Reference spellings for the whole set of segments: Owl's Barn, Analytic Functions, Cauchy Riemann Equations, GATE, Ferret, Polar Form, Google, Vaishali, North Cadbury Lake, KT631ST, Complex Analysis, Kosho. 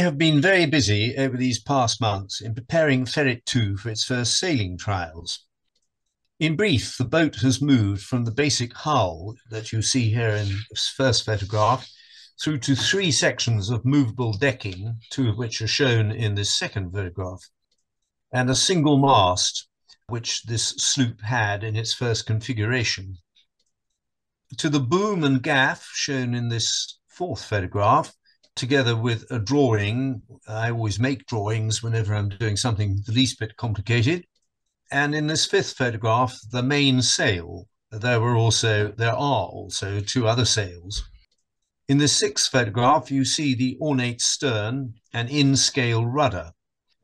have been very busy over these past months in preparing Ferret 2 for its first sailing trials. In brief, the boat has moved from the basic hull that you see here in this first photograph through to three sections of movable decking, two of which are shown in this second photograph, and a single mast, which this sloop had in its first configuration. To the boom and gaff shown in this fourth photograph, together with a drawing — I always make drawings whenever I'm doing something the least bit complicated — and in this fifth photograph, the main sail. There are also two other sails. In the sixth photograph, you see the ornate stern and in-scale rudder.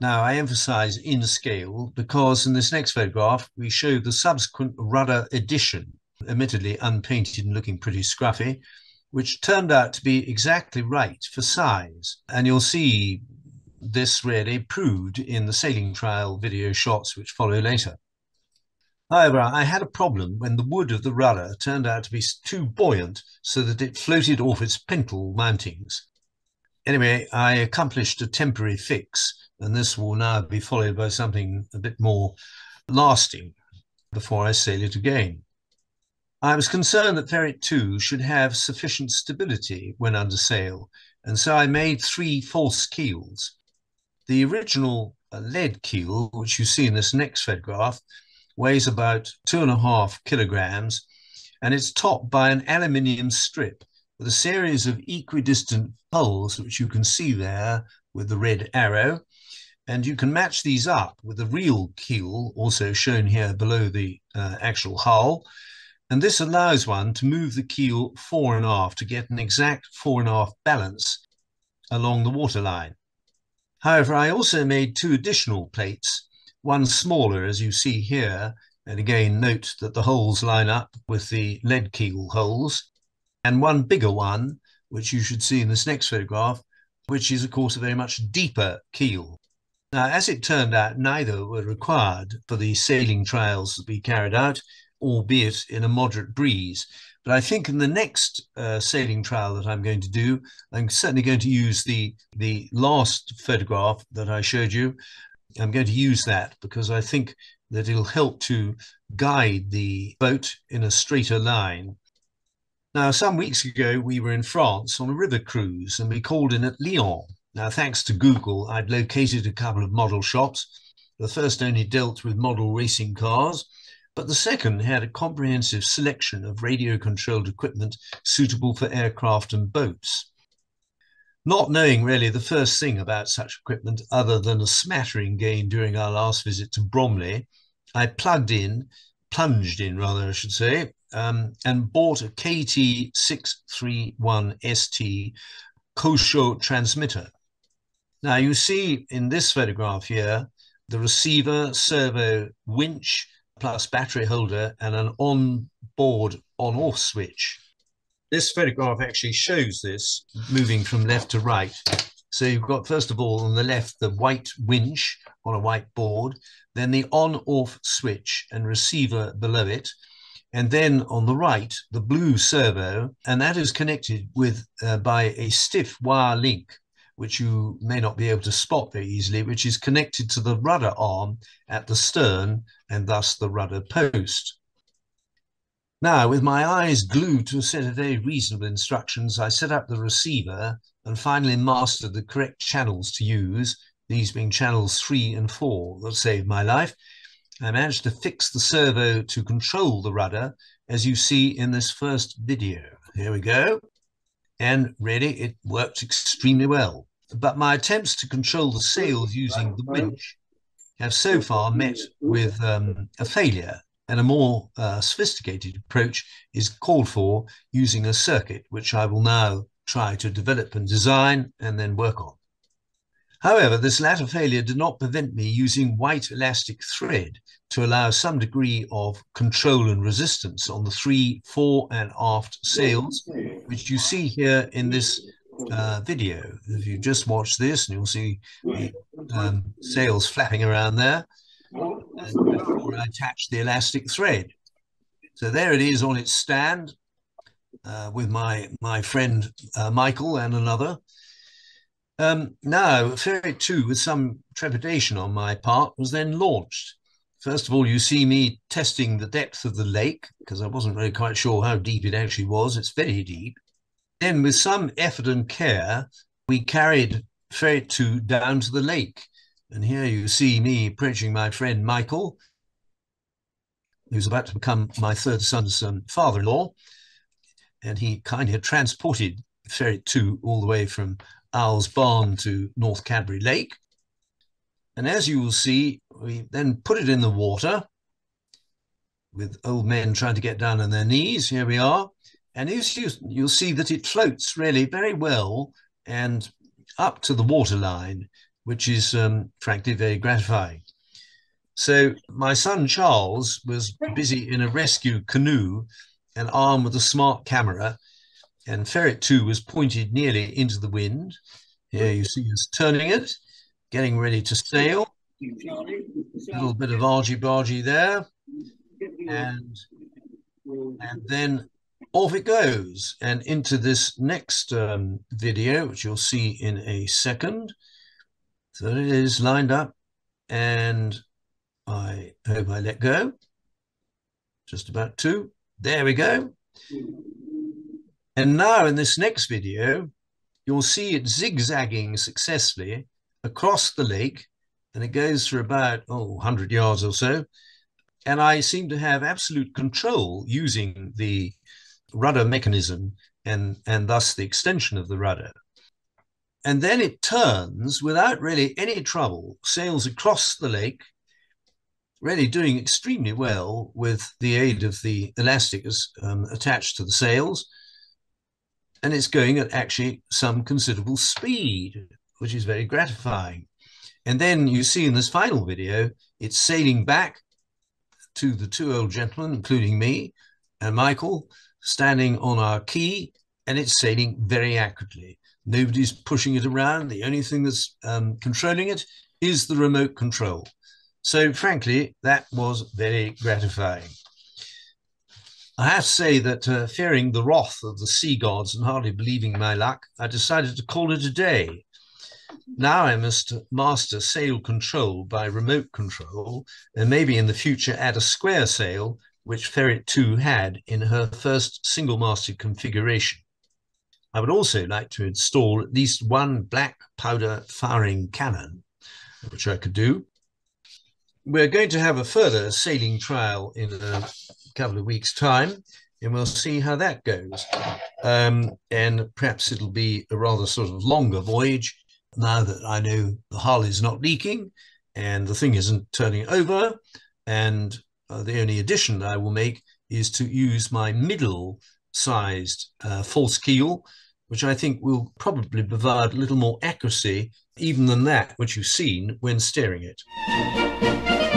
Now, I emphasize in-scale because in this next photograph, we show the subsequent rudder addition, admittedly unpainted and looking pretty scruffy, which turned out to be exactly right for size. And you'll see this really proved in the sailing trial video shots which follow later. However, I had a problem when the wood of the rudder turned out to be too buoyant so that it floated off its pintle mountings. Anyway, I accomplished a temporary fix, and this will now be followed by something a bit more lasting before I sail it again. I was concerned that Ferret 2 should have sufficient stability when under sail, and so I made three false keels. The original lead keel, which you see in this next photograph, weighs about 2.5 kilograms, and it's topped by an aluminium strip with a series of equidistant poles, which you can see there with the red arrow, and you can match these up with the real keel, also shown here below the actual hull. And this allows one to move the keel fore and aft to get an exact fore and aft balance along the waterline. However, I also made two additional plates, one smaller as you see here, and again note that the holes line up with the lead keel holes, and one bigger one, which you should see in this next photograph, which is of course a very much deeper keel. Now, as it turned out, neither were required for the sailing trials to be carried out, albeit in a moderate breeze. But I think in the next sailing trial that I'm going to do, I'm certainly going to use the last photograph that I showed you. I'm going to use that because I think that it'll help to guide the boat in a straighter line. Now, some weeks ago, we were in France on a river cruise, and we called in at Lyon. Now, thanks to Google, I'd located a couple of model shops. The first only dealt with model racing cars, but the second had a comprehensive selection of radio-controlled equipment suitable for aircraft and boats. Not knowing really the first thing about such equipment other than a smattering gained during our last visit to Bromley, I plunged in, and bought a KT631ST Kosho transmitter. Now you see in this photograph here, the receiver, servo, winch, plus battery holder and an on-board on-off switch. This photograph actually shows this moving from left to right. So you've got, first of all, on the left, the white winch on a white board, then the on-off switch and receiver below it, and then on the right, the blue servo, and that is connected with by a stiff wire link, which you may not be able to spot very easily, which is connected to the rudder arm at the stern and thus the rudder post. Now, with my eyes glued to a set of very reasonable instructions, I set up the receiver and finally mastered the correct channels to use, these being channels 3 and 4 that saved my life. I managed to fix the servo to control the rudder, as you see in this first video. Here we go. And really, it worked extremely well. But my attempts to control the sails using the winch have so far met with a failure, and a more sophisticated approach is called for using a circuit, which I will now try to develop and design and then work on. However, this latter failure did not prevent me using white elastic thread to allow some degree of control and resistance on the 3, 4 and aft sails, which you see here in this video. If you just watch this, and you'll see the sails flapping around there, and before I attach the elastic thread. So there it is on its stand with my friend Michael and another. Now, Ferry 2, with some trepidation on my part, was then launched. First of all, you see me testing the depth of the lake, because I wasn't really quite sure how deep it actually was. It's very deep. Then, with some effort and care, we carried Ferry 2 down to the lake. And here you see me approaching my friend Michael, who's about to become my third son's father-in-law. And he kindly had transported Ferry 2 all the way from Owl's Barn to North Cadbury Lake. And as you will see, we then put it in the water with old men trying to get down on their knees. Here we are. And you'll see that it floats really very well and up to the waterline, which is frankly very gratifying. So my son Charles was busy in a rescue canoe and armed with a smart camera, and Ferret 2 was pointed nearly into the wind. Here you see us turning it, getting ready to sail. A little bit of argy-bargy there. And then off it goes. And into this next video, which you'll see in a second. So it is lined up, and I hope I let go. Just about to. There we go. And now in this next video, you'll see it zigzagging successfully across the lake, and it goes for about 100 yards or so. And I seem to have absolute control using the rudder mechanism and thus the extension of the rudder. And then it turns without really any trouble, sails across the lake, really doing extremely well with the aid of the elastic attached to the sails. And it's going at actually some considerable speed, which is very gratifying. And then you see in this final video, it's sailing back to the two old gentlemen, including me and Michael, standing on our quay, and it's sailing very accurately. Nobody's pushing it around. The only thing that's controlling it is the remote control. So frankly, that was very gratifying. I have to say that fearing the wrath of the sea gods and hardly believing my luck, I decided to call it a day. Now I must master sail control by remote control, and maybe in the future add a square sail, which Ferry 2 had in her first single-masted configuration. I would also like to install at least one black powder firing cannon, which I could do. We're going to have a further sailing trial in a couple of weeks' time, and we'll see how that goes. And perhaps it'll be a rather sort of longer voyage, now that I know the hull is not leaking and the thing isn't turning over. And the only addition I will make is to use my middle sized false keel, which I think will probably provide a little more accuracy even than that which you've seen when steering it.